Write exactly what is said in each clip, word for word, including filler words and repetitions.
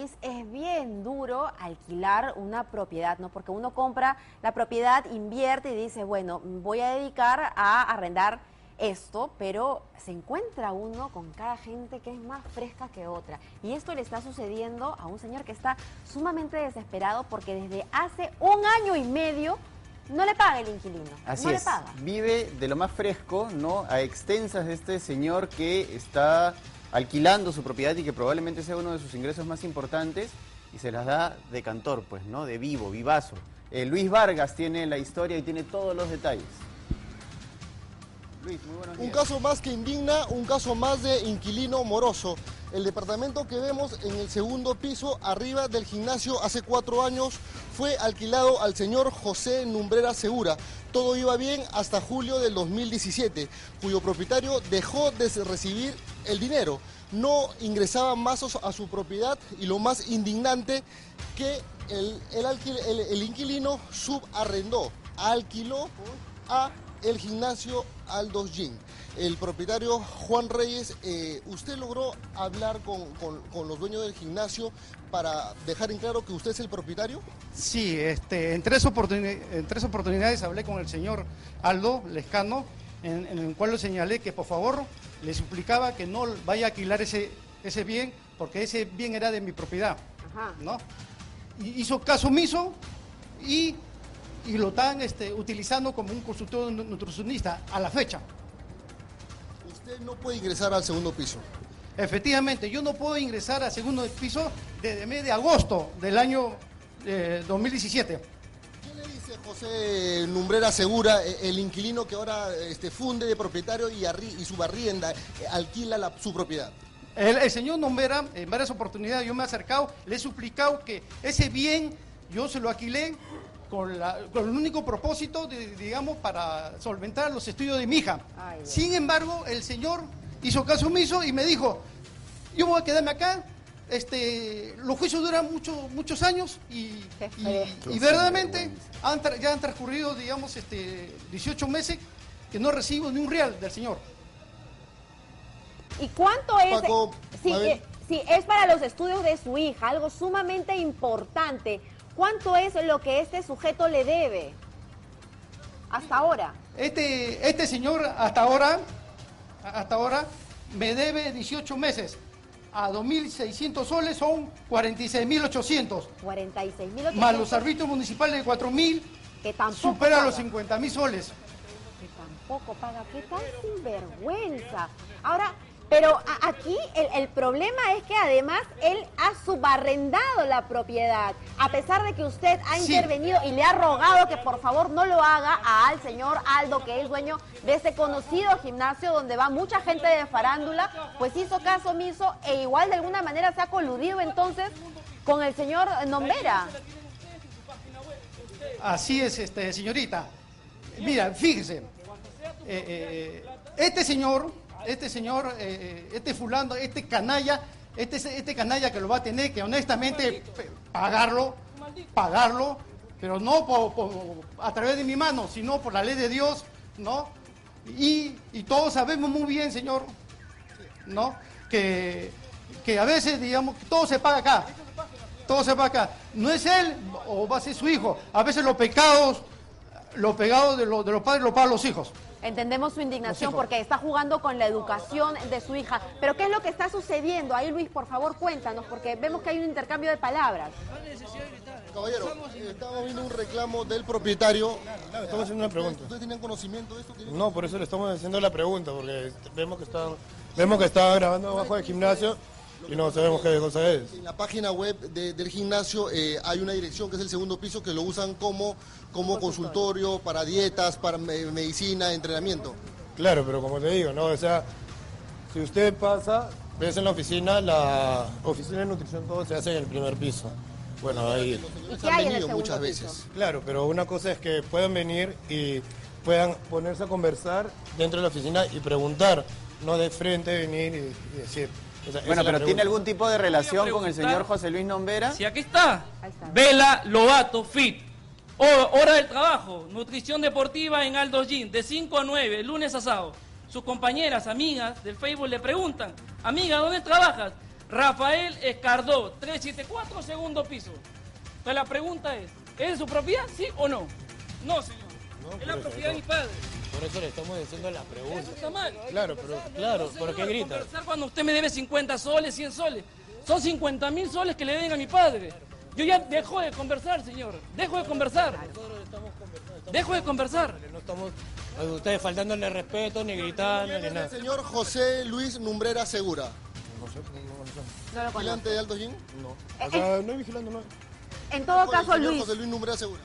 Es bien duro alquilar una propiedad, ¿no? Porque uno compra la propiedad, invierte y dice, bueno, voy a dedicar a arrendar esto, pero se encuentra uno con cada gente que es más fresca que otra. Y esto le está sucediendo a un señor que está sumamente desesperado porque desde hace un año y medio no le paga el inquilino. Así no es, le paga. Vive de lo más fresco, ¿no? A extensas de este señor que está alquilando su propiedad y que probablemente sea uno de sus ingresos más importantes, y se las da de cantor, pues, ¿no? De vivo, vivazo. Eh, Luis Vargas tiene la historia y tiene todos los detalles. Luis, muy buenos días. Un caso más que indigna, un caso más de inquilino moroso. El departamento que vemos en el segundo piso, arriba del gimnasio, hace cuatro años fue alquilado al señor José Nombrera Segura. Todo iba bien hasta julio del dos mil diecisiete, cuyo propietario dejó de recibir el dinero. No ingresaban más a su propiedad y lo más indignante que el, el, alquil, el, el inquilino subarrendó, alquiló a el gimnasio Aldo Gym. El propietario Juan Reyes, eh, usted logró hablar con, con, con los dueños del gimnasio para dejar en claro que usted es el propietario. Sí, este, en, tres en tres oportunidades hablé con el señor Aldo Lescano, en, en el cual le señalé que por favor le suplicaba que no vaya a alquilar ese, ese bien, porque ese bien era de mi propiedad. Ajá. ¿No? Y hizo caso omiso y, y lo están este, utilizando como un consultor nutricionista a la fecha. Usted no puede ingresar al segundo piso. Efectivamente, yo no puedo ingresar al segundo piso desde el mes de agosto del año eh, dos mil diecisiete. ¿Qué le dice José Nombrera Segura, el inquilino que ahora este, funde de propietario y, y subarrienda, alquila la, su propiedad? El, el señor Nombrera, en varias oportunidades yo me he acercado, le he suplicado que ese bien yo se lo alquilé con, la, con el único propósito, de, digamos, para solventar los estudios de mi hija. Ay, bueno. Sin embargo, el señor hizo caso omiso y me dijo, yo voy a quedarme acá, este, los juicios duran mucho, muchos años y, y, y verdaderamente han ya han transcurrido, digamos, este, dieciocho meses que no recibo ni un real del señor. ¿Y cuánto es? Paco, sí, eh, sí, es para los estudios de su hija, algo sumamente importante. ¿Cuánto es lo que este sujeto le debe hasta ahora? Este, este señor hasta ahora, hasta ahora me debe dieciocho meses. A dos mil seiscientos soles son cuarenta y seis mil ochocientos. cuarenta y seis mil ochocientos. Más los árbitros municipales de cuatro mil, que tampoco supera paga los cincuenta mil soles. Que tampoco paga. Qué tan sinvergüenza. Ahora, pero aquí el, el problema es que además él ha subarrendado la propiedad. A pesar de que usted ha sí. intervenido y le ha rogado que por favor no lo haga al señor Aldo, que es dueño de ese conocido gimnasio donde va mucha gente de farándula, pues hizo caso omiso e igual de alguna manera se ha coludido entonces con el señor Nombrera. Así es, este, señorita. Mira, fíjese, eh, eh, este señor... Este señor, eh, este fulano, este canalla, este, este canalla que lo va a tener que honestamente pagarlo, pagarlo, pero no por, por, a través de mi mano, sino por la ley de Dios, ¿no? Y, y todos sabemos muy bien, señor, ¿no? Que, que a veces, digamos, todo se paga acá, todo se paga acá. No es él o va a ser su hijo, a veces los pecados, los pecados de, lo, de los padres los pagan los hijos. Entendemos su indignación porque está jugando con la educación de su hija. Pero ¿qué es lo que está sucediendo? Ahí, Luis, por favor, cuéntanos, porque vemos que hay un intercambio de palabras. Caballero, estamos viendo un reclamo del propietario. Claro, estamos haciendo una pregunta. ¿Ustedes tienen conocimiento de esto? No, por eso le estamos haciendo la pregunta, porque vemos que están, vemos que están grabando abajo del gimnasio. Y no sabemos qué cosa es. En la página web de, del gimnasio eh, hay una dirección que es el segundo piso que lo usan como, como consultorio para dietas, para me, medicina, entrenamiento. Claro, pero como te digo, ¿no? O sea, si usted pasa, ves en la oficina, la oficina de nutrición, todo se hace en el primer piso. Bueno, ahí se han venido muchas veces. Claro, pero una cosa es que puedan venir y puedan ponerse a conversar dentro de la oficina y preguntar, no de frente venir y, y decir... Esa, bueno, esa pero ¿tiene algún tipo de relación con el señor José Luis Nombrera? Sí, aquí está. está. Vela Lobato Fit. O, hora del trabajo. Nutrición deportiva en Aldo Gym. De cinco a nueve, lunes a sábado. Sus compañeras, amigas del Facebook le preguntan: amiga, ¿dónde trabajas? Rafael Escardó, tres siete cuatro, segundo piso. Entonces la pregunta es, ¿es de su propiedad, sí o no? No, señor. No, es la propiedad de mi padre. Por eso le estamos diciendo la pregunta. Eso está mal. Claro, pero... Claro, no, ¿por qué grita? Cuando usted me debe cincuenta soles, cien soles. Son cincuenta mil soles que le deben a mi padre. Yo ya dejo de conversar, señor. Dejo de conversar. Dejo de conversar. No estamos ustedes faltándole respeto, ni gritando, ni nada. El señor José Luis Nombrera Segura. No sé, no lo sé. ¿Vigilante de Aldo Gym? No. O sea, no es vigilante, no. En todo caso, Luis. José Luis Nombrera Segura.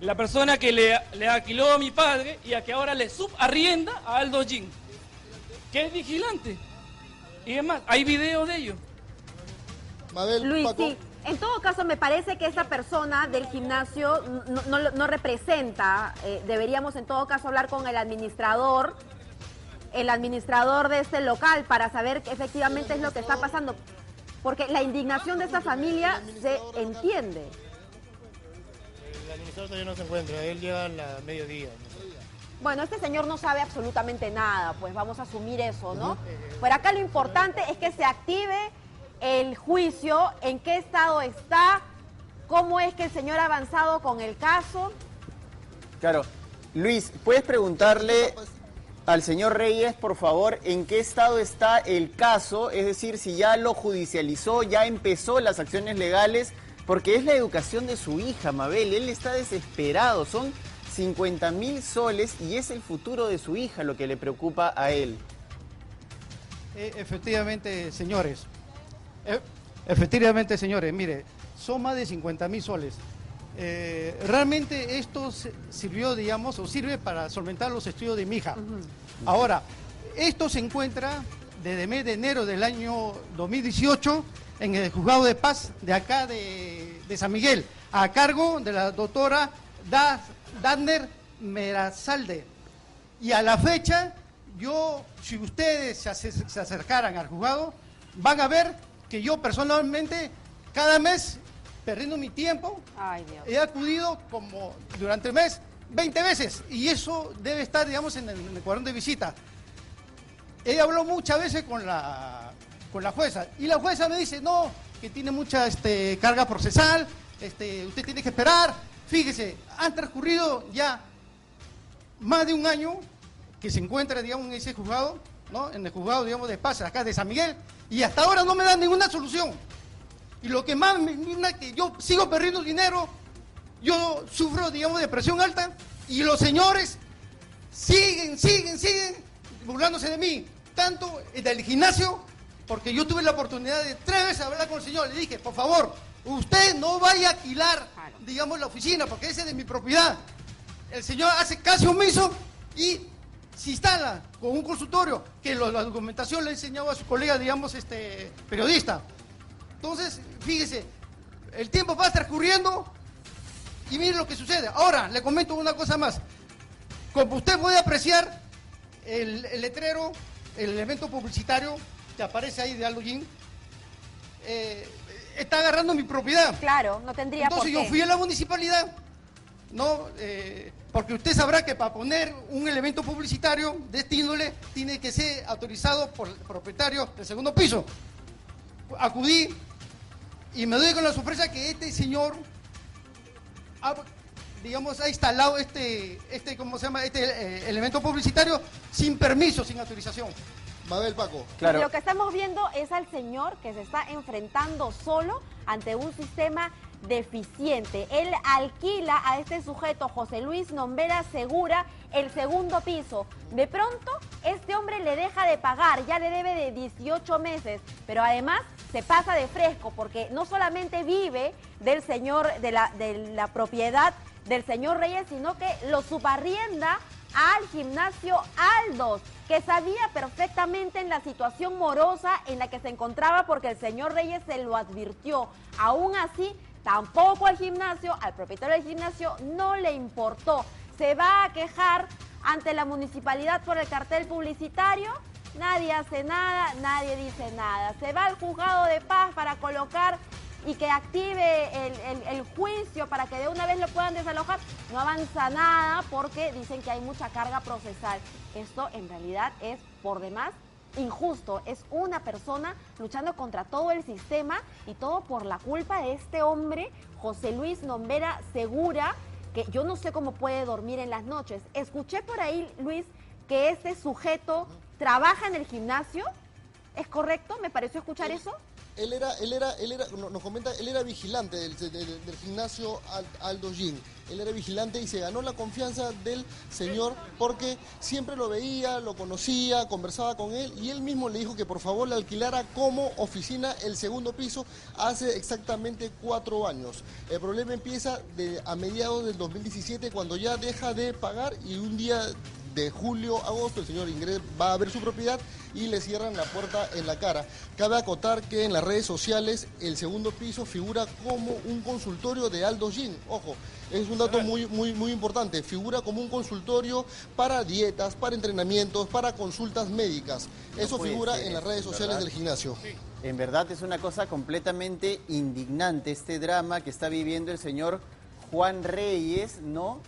La persona que le, le alquiló a mi padre y a que ahora le subarrienda a Aldo Gym, que es vigilante. Y es más, hay videos de ello. Mabel, Luis, Paco. Sí. En todo caso, me parece que esta persona del gimnasio no, no, no representa. Eh, deberíamos, en todo caso, hablar con el administrador, el administrador de este local, para saber que efectivamente es lo que está pasando. Porque la indignación de esta familia se entiende. El administrador todavía no se encuentra, él llega a la mediodía. Bueno, este señor no sabe absolutamente nada, pues vamos a asumir eso, ¿no? Por acá lo importante es que se active el juicio, en qué estado está, cómo es que el señor ha avanzado con el caso. Claro. Luis, ¿puedes preguntarle al señor Reyes, por favor, en qué estado está el caso? Es decir, si ya lo judicializó, ya empezó las acciones legales, porque es la educación de su hija, Mabel. Él está desesperado. Son cincuenta mil soles y es el futuro de su hija lo que le preocupa a él. Efectivamente, señores. Efectivamente, señores, mire, son más de cincuenta mil soles. Eh, realmente esto sirvió, digamos, o sirve para solventar los estudios de mi hija. Ahora, esto se encuentra desde el mes de enero del año dos mil dieciocho en el Juzgado de Paz de acá de, de San Miguel, a cargo de la doctora Dafne Merizalde. Y a la fecha, yo, si ustedes se, se acercaran al juzgado, van a ver que yo personalmente, cada mes, perdiendo mi tiempo, ay, Dios, he acudido como durante el mes veinte veces. Y eso debe estar, digamos, en el, en el cuadrón de visita. He hablado muchas veces con la, con la jueza. Y la jueza me dice, no, que tiene mucha este, carga procesal, este, usted tiene que esperar. Fíjese, han transcurrido ya más de un año que se encuentra, digamos, en ese juzgado, ¿no? En el juzgado, digamos, de Paz, acá de San Miguel, y hasta ahora no me dan ninguna solución. Y lo que más me indigna es que yo sigo perdiendo dinero, yo sufro, digamos, de presión alta, y los señores siguen, siguen, siguen burlándose de mí, tanto del gimnasio, porque yo tuve la oportunidad de tres veces hablar con el señor, le dije, por favor, usted no vaya a alquilar, digamos, la oficina, porque esa es de mi propiedad. El señor hace casi omiso y se instala con un consultorio que lo, la documentación le enseñaba a su colega, digamos, este periodista. Entonces, fíjese, el tiempo va transcurriendo y miren lo que sucede. Ahora, le comento una cosa más. Como usted puede apreciar, el, el letrero, el elemento publicitario que aparece ahí de Aldo Gym, eh, está agarrando mi propiedad. Claro, no tendría Entonces, por qué. Yo fui a la municipalidad, ¿no? Eh, porque usted sabrá que para poner un elemento publicitario de este índole tiene que ser autorizado por el propietario del segundo piso. Acudí y me doy con la sorpresa que este señor ha, digamos, ha instalado este, este, ¿cómo se llama? este eh, elemento publicitario sin permiso, sin autorización. Mabel, Paco. Claro. Lo que estamos viendo es al señor que se está enfrentando solo ante un sistema deficiente. Él alquila a este sujeto, José Luis Nombrera Segura, el segundo piso. De pronto, este hombre le deja de pagar, ya le debe de dieciocho meses, pero además se pasa de fresco, porque no solamente vive del señor, de la, de la propiedad del señor Reyes, sino que lo subarrienda al gimnasio Aldos, que sabía perfectamente en la situación morosa en la que se encontraba, porque el señor Reyes se lo advirtió. Aún así, tampoco al gimnasio, al propietario del gimnasio, no le importó. Se va a quejar ante la municipalidad por el cartel publicitario, nadie hace nada, nadie dice nada. Se va al juzgado de paz para colocar y que active el, el, el juicio para que de una vez lo puedan desalojar. No avanza nada porque dicen que hay mucha carga procesal. Esto en realidad es por demás injusto. Es una persona luchando contra todo el sistema y todo por la culpa de este hombre, José Luis Nombrera Segura, que yo no sé cómo puede dormir en las noches. Escuché por ahí, Luis, que este sujeto trabaja en el gimnasio. ¿Es correcto? ¿Me pareció escuchar él, eso? Él era, él era, él era, nos comenta, él era vigilante del, del, del gimnasio Aldo Gym. Él era vigilante y se ganó la confianza del señor porque siempre lo veía, lo conocía, conversaba con él y él mismo le dijo que por favor le alquilara como oficina el segundo piso hace exactamente cuatro años. El problema empieza de, a mediados del dos mil diecisiete, cuando ya deja de pagar y un día de julio, agosto, el señor Ingres va a ver su propiedad y le cierran la puerta en la cara. Cabe acotar que en las redes sociales el segundo piso figura como un consultorio de Aldo Gym. Ojo, es un dato muy, muy, muy importante. Figura como un consultorio para dietas, para entrenamientos, para consultas médicas. No Eso figura ser, en las redes sociales ¿verdad? Del gimnasio. Sí. En verdad es una cosa completamente indignante este drama que está viviendo el señor Juan Reyes, ¿no?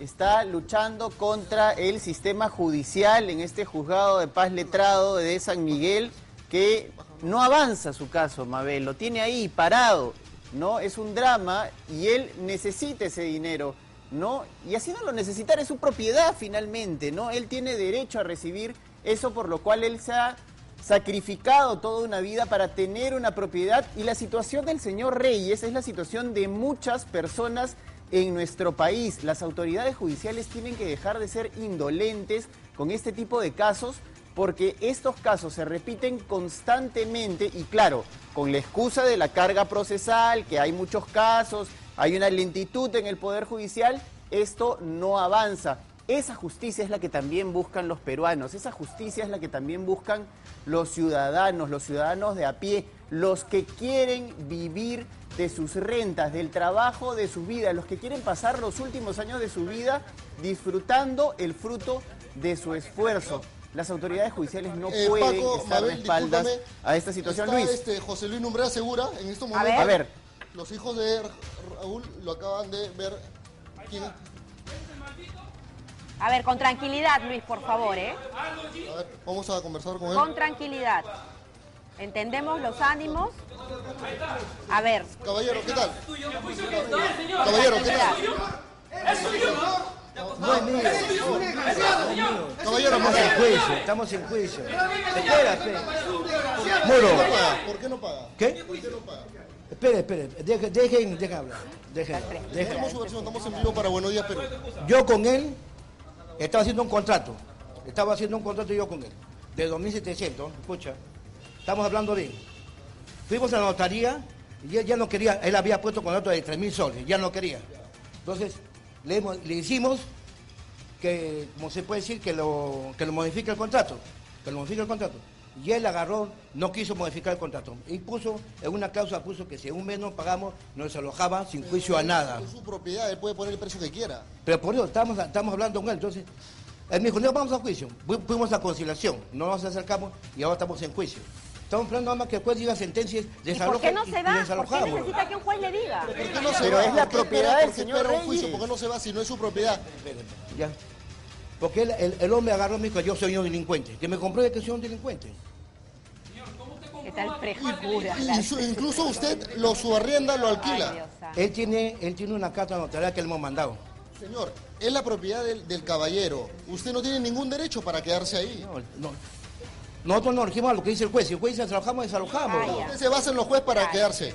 Está luchando contra el sistema judicial en este juzgado de paz letrado de San Miguel, que no avanza su caso, Mabel, lo tiene ahí parado, ¿no? Es un drama y él necesita ese dinero, ¿no? Y así no lo necesitará, es su propiedad finalmente, ¿no? Él tiene derecho a recibir eso por lo cual él se ha sacrificado toda una vida para tener una propiedad. Y la situación del señor Reyes es la situación de muchas personas en nuestro país. Las autoridades judiciales tienen que dejar de ser indolentes con este tipo de casos, porque estos casos se repiten constantemente y claro, con la excusa de la carga procesal, que hay muchos casos, hay una lentitud en el Poder Judicial, esto no avanza. Esa justicia es la que también buscan los peruanos, esa justicia es la que también buscan los ciudadanos, los ciudadanos de a pie, los que quieren vivir de sus rentas, del trabajo, de su vida, los que quieren pasar los últimos años de su vida disfrutando el fruto de su esfuerzo. Las autoridades judiciales no eh, pueden Paco, estar Mabel, de espaldas a esta situación. Está Luis. Este, José Luis Nombrera Segura, en estos momentos, a ver. Los hijos de Raúl lo acaban de ver. ¿Quién? A ver, con tranquilidad, Luis, por favor, ¿eh? A ver, vamos a conversar con él. Con tranquilidad. Entendemos los ánimos. A ver. Caballero, ¿qué tal? Caballero, ¿qué tal? ¡Es suyo! No es mío. Caballero, estamos en juicio, estamos en juicio. Espérate. Muro. ¿Por qué no paga? ¿Qué? ¿Por qué no paga? Espere, espere, dejen, dejen, dejen hablar. Dejen, dejen. Estamos en vivo para Buenos Días Perú. Yo con él estaba haciendo un contrato. Estaba haciendo un contrato yo con él. De dos mil setecientos, escucha. Estamos hablando bien. Fuimos a la notaría y él ya no quería, él había puesto un contrato de tres mil soles, ya no quería. Entonces, le, le hicimos que, como se puede decir, que lo, que lo modifique el contrato, que lo modifique el contrato. Y él agarró, no quiso modificar el contrato. Y puso, en una causa puso que si un mes no pagamos, nos alojaba sin juicio a nada. Es su propiedad, él puede poner el precio que quiera. Pero por eso, estamos, estamos hablando con él, entonces... Él me dijo, no, vamos a juicio. Fuimos a conciliación, no nos acercamos y ahora estamos en juicio. Estamos esperando nada más que el juez diga sentencias, desaloja. ¿Por qué no se va? ¿Por qué necesita que un juez le diga? Pero, ¿por qué no se Pero va? Es la propiedad del señor Reyes. Juicio, ¿por qué no se va si no es su propiedad? Ya. Porque él, el, el hombre agarró y me dijo, yo soy un delincuente. Que me compruebe que soy un delincuente. ¿Qué tal prejura? Incluso usted lo subarrienda, lo alquila. Ay, él, tiene, él tiene una carta notarial que le hemos mandado. Señor, es la propiedad del, del caballero. Usted no tiene ningún derecho para quedarse ahí. No, no. Nosotros nos regimos a lo que dice el juez. Si el juez dice desalojamos, desalojamos. Ah, usted se basa en los jueces para ah, quedarse.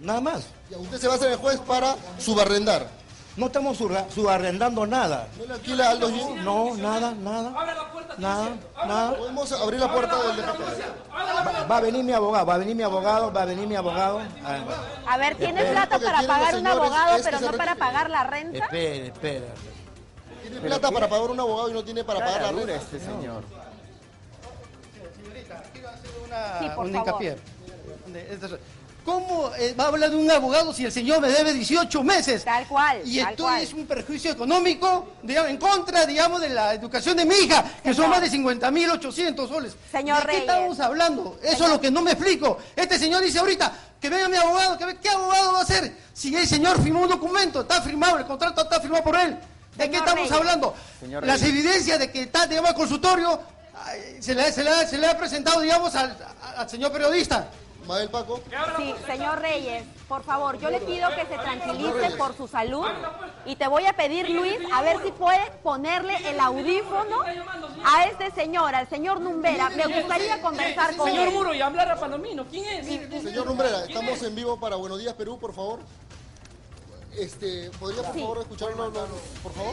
Nada más. Ya, usted se basa en el juez para subarrendar. No estamos subarrendando nada. ¿No le alquila Aldo Gym? No, nada, nada. Abre la puerta, nada, nada. Podemos abrir la puerta del departamento. Va a venir mi abogado, va a venir mi abogado, va a venir mi abogado. A ver, a ver ¿tiene espera. plata para pagar un abogado, pero no para pagar la renta? Espera, espera. Tiene plata para pagar un abogado y no tiene para pagar la renta. Este señor. Señorita, quiero hacer una, sí, por un favor. hincapié. ¿Cómo va a hablar de un abogado si el señor me debe dieciocho meses? Tal cual. Y tal esto cual. Es un perjuicio económico, digamos, en contra, digamos, de la educación de mi hija, que señor. Son más de cincuenta mil ochocientos soles. Señor ¿De Reyes. ¿Qué estamos hablando? Eso señor. Es lo que no me explico. Este señor dice ahorita, que venga mi abogado, que venga, ¿qué abogado va a ser? Si el señor firmó un documento, está firmado, el contrato está firmado por él. ¿De señor qué estamos Reyes. Hablando? Señor Las Reyes. Evidencias de que está, digamos, el consultorio... se, le, se, le, se le ha presentado, digamos, al, al señor periodista. Mael Paco. Sí, señor Reyes, por favor, yo le pido que se tranquilice por su salud y te voy a pedir, Luis, a ver si puedes ponerle el audífono a este señor, al señor Nombrera. Me gustaría conversar con él. Señor Muro, y hablar a Palomino, ¿quién es? Señor Nombrera, estamos en vivo para Buenos Días Perú, por favor. Este, ¿podría por sí. favor escucharlo, por favor?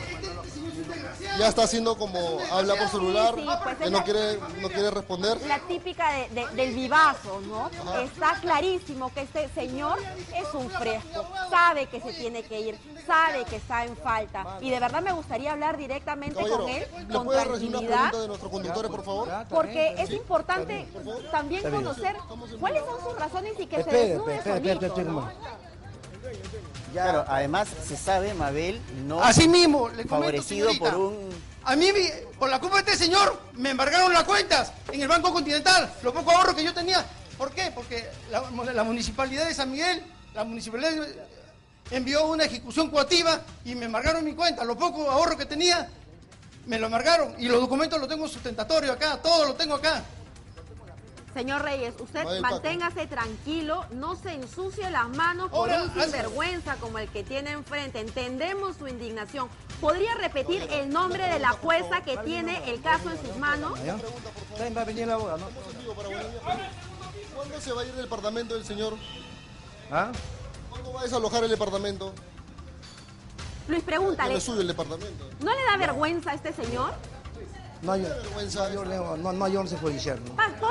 Ya está haciendo como habla por celular, sí, sí, pues que no quiere, no quiere responder. La típica de, de, del vivazo, ¿no? Ajá. Está clarísimo que este señor es un fresco, sabe que se tiene que ir, sabe que está en falta. Y de verdad me gustaría hablar directamente Caballero, con él, con ¿le tranquilidad. Una pregunta de nuestros conductores, por favor? Porque es sí, importante también, también conocer cuáles son sus razones y que espere, se desnude espere, espere, solito, ¿no? Ya. Claro, además se sabe, Mabel, no así mismo, le comento, favorecido señorita, por un... A mí, por la culpa de este señor, me embargaron las cuentas en el Banco Continental, lo poco ahorro que yo tenía. ¿Por qué? Porque la, la municipalidad de San Miguel, la municipalidad envió una ejecución coactiva y me embargaron mi cuenta, lo poco ahorro que tenía, me lo embargaron. Y los documentos los tengo sustentatorio acá, todo lo tengo acá. Señor Reyes, usted Mael manténgase Paco. tranquilo, no se ensucie las manos por Hola, un sinvergüenza como el que tiene enfrente. Entendemos su indignación. ¿Podría repetir Oye, el nombre pregunta, de la jueza que Mael, tiene no, el caso no, en sus manos? También va a venir la boda, ¿no? ¿Cuándo se va a ir del departamento el señor? ¿Ah? ¿Cuándo va a desalojar el departamento? Luis, pregúntale. Le sube el departamento. ¿No le da vergüenza a este señor? No hay, no, no, no hay once judicial. ¿No? Paco,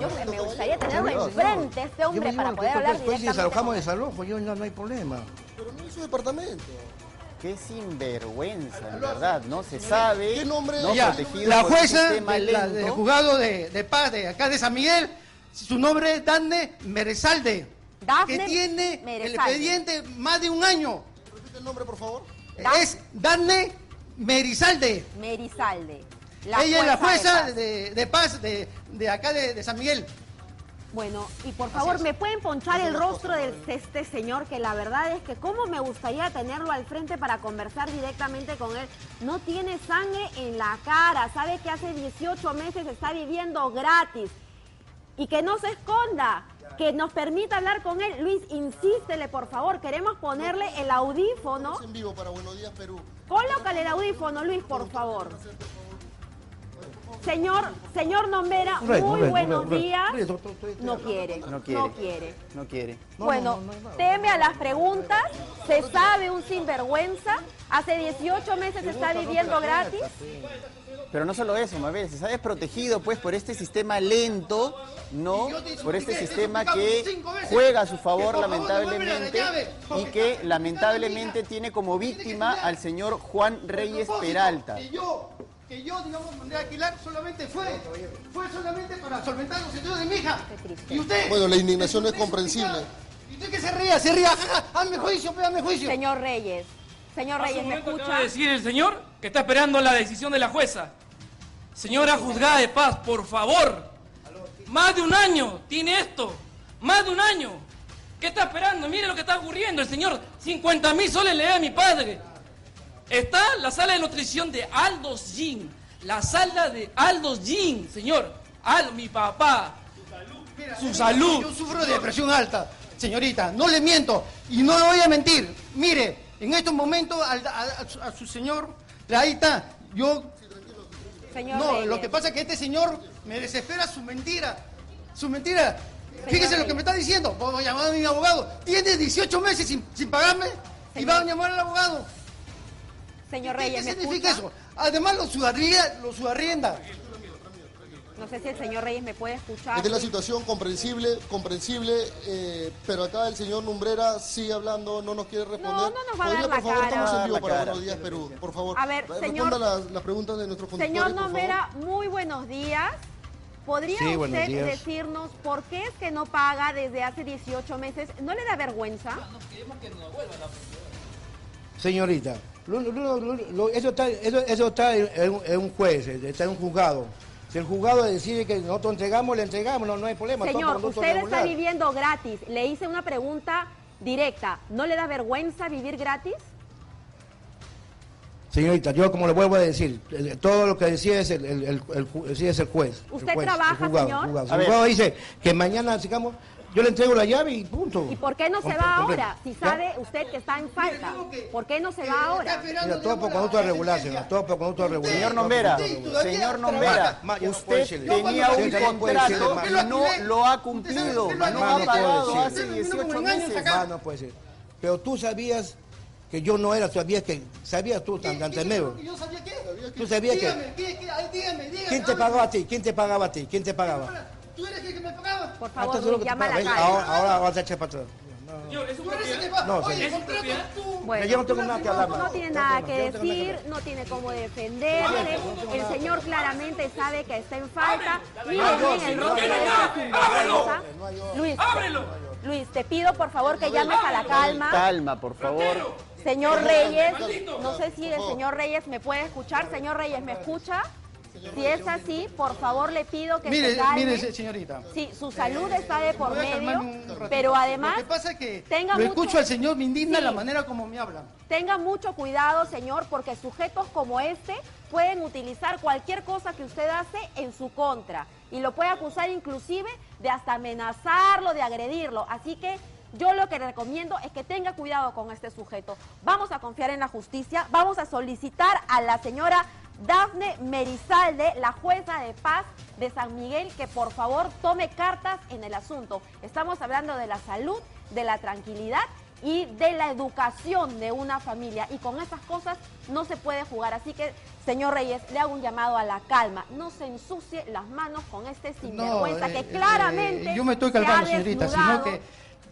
yo me gustaría tenerlo enfrente a este hombre para poder hablar directamente. Después si desalojamos desalojo, yo no, no hay problema. Pero no es su departamento. Qué sinvergüenza, en verdad, no se sabe. ¿Qué nombre? No ya, protegido la jueza del de juzgado de, de paz de acá de San Miguel, su nombre es Dafne Merizalde, Dafne que tiene Merizalde. El expediente más de un año. Repite el nombre, por favor. Dafne. Es Dafne Merizalde. Merizalde. La Ella es la jueza de, de, de paz de, de acá de, de San Miguel. Bueno, y por favor, ¿me pueden ponchar el rostro de este señor? Que la verdad es que cómo me gustaría tenerlo al frente para conversar directamente con él. No tiene sangre en la cara, sabe que hace dieciocho meses está viviendo gratis. Y que no se esconda, que nos permita hablar con él. Luis, insístele, por favor, queremos ponerle el audífono. En vivo para Buenos Días Perú. Colócale el audífono, Luis, por favor. Señor, señor Nombrera, muy no, no, buenos no, días. No, no, no, quiere, no quiere, no quiere. No quiere. Bueno, no, no, no, teme a las preguntas, se sabe un sinvergüenza, hace dieciocho meses está viviendo gratis. Pero no solo eso, Mabel, se está desprotegido pues por este sistema lento, no, por este sistema que juega a su favor lamentablemente y que lamentablemente tiene como víctima al señor Juan Reyes Peralta. Que yo, digamos, mandé a alquilar, solamente fue, fue solamente para solventar los estudios de mi hija. Y usted... Bueno, la indignación no es comprensible. ¿Y usted que se ría? Se ría, hazme juicio, hazme juicio. Señor Reyes, señor Reyes, ¿me escucha? Acaba de decir el señor que está esperando la decisión de la jueza. Señora juzgada de paz, por favor, más de un año tiene esto, más de un año. ¿Qué está esperando? Mire lo que está ocurriendo, el señor, cincuenta mil soles le da a mi padre. Está la sala de nutrición de Aldo Gym, la sala de Aldo Gym, señor. Aldo, mi papá, su salud. Mira, su salud. Yo sufro de depresión alta, señorita, no le miento y no le voy a mentir. Mire, en estos momentos a, a, a, su, a su señor, ahí está, yo... Señor no, Reyes. Lo que pasa es que este señor me desespera su mentira, su mentira. Señor Fíjese Reyes. Lo que me está diciendo, voy a llamar a mi abogado. Tiene dieciocho meses sin, sin pagarme señor. Y va a llamar al abogado. Señor Reyes, ¿me escucha? ¿Qué significa eso? Además, lo subarrienda, lo subarrienda. No sé si el señor Reyes me puede escuchar. Esta es la situación comprensible, comprensible, eh, pero acá el señor Nombrera sigue hablando, no nos quiere responder. No, no nos va a dar la por favor, cara. Estamos en vivo para Buenos Días Perú, por favor. A ver, señor, las, las preguntas de nuestros conductores. Señor Nombrera, muy buenos días. ¿Podría sí, usted decirnos por qué es que no paga desde hace dieciocho meses? ¿No le da vergüenza? No, nos queremos que nos vuelva la señorita. Lo, lo, lo, lo, eso está, eso, eso está en, en un juez, está en un juzgado. Si el juzgado decide que nosotros entregamos, le entregamos, no, no hay problema. Señor, usted regular. Está viviendo gratis. Le hice una pregunta directa. ¿No le da vergüenza vivir gratis? Señorita, yo como le vuelvo a decir, todo lo que decía es el, el, el, el, el, es el juez. ¿Usted el juez, trabaja, el juzgado, señor? El juzgado. El juzgado dice que mañana, digamos, yo le entrego la llave y punto. ¿Y por qué no se Comple va completo. ahora? Si sabe ¿Ya? usted que está en falta, ¿por qué no se va ahora? Mira, todo por conducta de regular, señor. Todo por conducta de regular. Señor Nombrera, señor Nombrera, usted tenía un contrato y no lo ha cumplido. No ha pagado hace dieciocho meses. No puede ser. Pero tú sabías... que yo no era, sabías que, sabías tú, tan Tantemeo. Yo sabía que, tú sabías dígame, que. Dígame, dígame, dígame. ¿Quién te pagaba a ti? ¿Quién te pagaba a ti? ¿Quién te pagaba? Tú eres el que me pagaba. Por favor, Antes, tú llama pagaba. a la calle. Ahora vas a echar para atrás. Señor, ¿es un propiedad? No, señor. ¿Es un propiedad? Bueno, yo no tengo nada que hablar. No tiene nada que decir, no tiene cómo defenderse. El señor claramente sabe que está en falta. Miren, miren, no tiene nada. ¡Ábrelo! Luis, Luis, te pido por favor que llames a la calma. Calma, por favor. Señor Reyes, no sé si el señor Reyes me puede escuchar. Señor Reyes, ¿me escucha? Si es así, por favor le pido que mire, se calme. Mire, señorita. Sí, su salud eh, está de por medio, pero además... Lo que pasa es que tenga lo escucho mucho, al señor, me indigna sí, la manera como me habla. Tenga mucho cuidado, señor, porque sujetos como este pueden utilizar cualquier cosa que usted hace en su contra. Y lo puede acusar inclusive de hasta amenazarlo, de agredirlo. Así que... yo lo que le recomiendo es que tenga cuidado con este sujeto. Vamos a confiar en la justicia, vamos a solicitar a la señora Dafne Merizalde, la jueza de paz de San Miguel, que por favor tome cartas en el asunto. Estamos hablando de la salud, de la tranquilidad y de la educación de una familia. Y con esas cosas no se puede jugar. Así que, señor Reyes, le hago un llamado a la calma. No se ensucie las manos con este sinvergüenza no, eh, que claramente eh, yo me estoy calmando, señorita, sino que...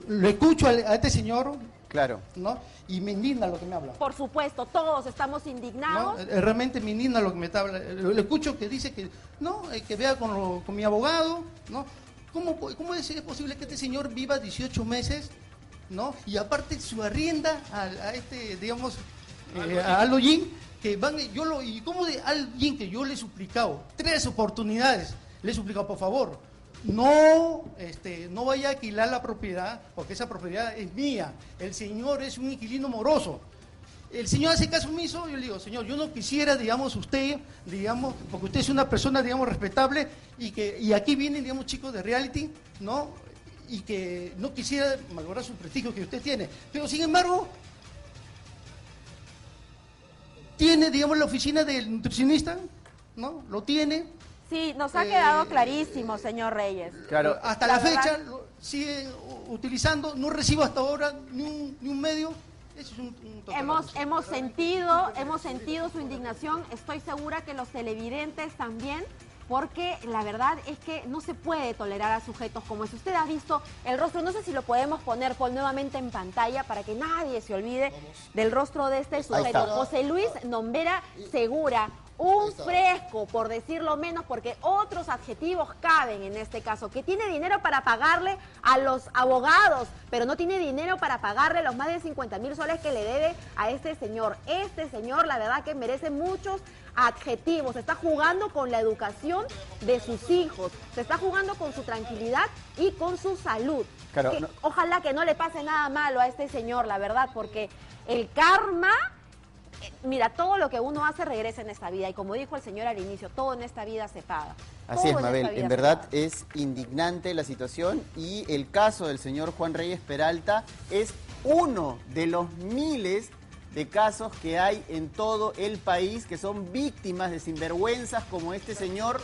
lo escucho a este señor, claro, ¿no? Y me indigna lo que me habla. Por supuesto, todos estamos indignados. ¿No? Realmente me indigna lo que me está hablando. Lo escucho que dice que, no, que vea con, lo, con mi abogado, ¿no? ¿Cómo, cómo es posible que este señor viva dieciocho meses, ¿no? Y aparte su arrienda a, a este, digamos, eh, a Aldo Gym, que van, yo lo, y cómo de Aldo Gym, que yo le he suplicado, tres oportunidades, le he suplicado, por favor, no, este, no vaya a alquilar la propiedad, porque esa propiedad es mía. El señor es un inquilino moroso. El señor hace caso omiso, yo le digo, señor, yo no quisiera, digamos, usted, digamos, porque usted es una persona, digamos, respetable, y que y aquí vienen, digamos, chicos de reality, ¿no? Y que no quisiera malograr su prestigio que usted tiene. Pero, sin embargo, tiene, digamos, la oficina del nutricionista, ¿no? Lo tiene. Sí, nos ha quedado eh, clarísimo, señor Reyes. Claro. Hasta la, la fecha lo sigue utilizando, no recibo hasta ahora ni un, ni un medio. Eso es un, un total hemos hemos sentido, hemos sentido su indignación, estoy segura que los televidentes también, porque la verdad es que no se puede tolerar a sujetos como ese. Usted ha visto el rostro, no sé si lo podemos poner Paul, nuevamente en pantalla para que nadie se olvide del rostro de este sujeto. José Luis Nombrera Segura. Un fresco, por decirlo menos, porque otros adjetivos caben en este caso, que tiene dinero para pagarle a los abogados, pero no tiene dinero para pagarle los más de cincuenta mil soles que le debe a este señor. Este señor, la verdad que merece muchos adjetivos, se está jugando con la educación de sus hijos, se está jugando con su tranquilidad y con su salud. Claro, que, no. Ojalá que no le pase nada malo a este señor, la verdad, porque el karma... mira, todo lo que uno hace regresa en esta vida, y como dijo el señor al inicio, todo en esta vida se paga. Así es, Mabel, en verdad es indignante la situación, y el caso del señor Juan Reyes Peralta es uno de los miles de casos que hay en todo el país que son víctimas de sinvergüenzas como este señor,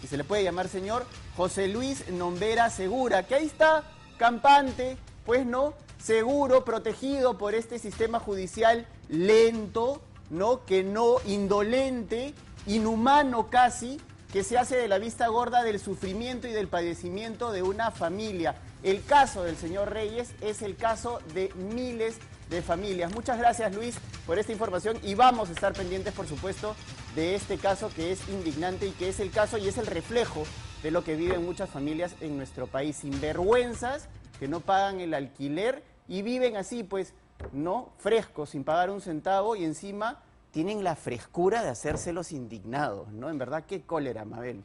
que se le puede llamar señor, José Luis Nombrera Segura, que ahí está, campante, pues no, seguro, protegido por este sistema judicial lento, ¿no? Que no, indolente, inhumano casi, que se hace de la vista gorda del sufrimiento y del padecimiento de una familia. El caso del señor Reyes es el caso de miles de familias. Muchas gracias, Luis, por esta información, y vamos a estar pendientes, por supuesto, de este caso que es indignante y que es el caso y es el reflejo de lo que viven muchas familias en nuestro país. Sinvergüenzas que no pagan el alquiler y viven así, pues, no, frescos, sin pagar un centavo, y encima tienen la frescura de hacérselos indignados, ¿no? En verdad, qué cólera, Mabel.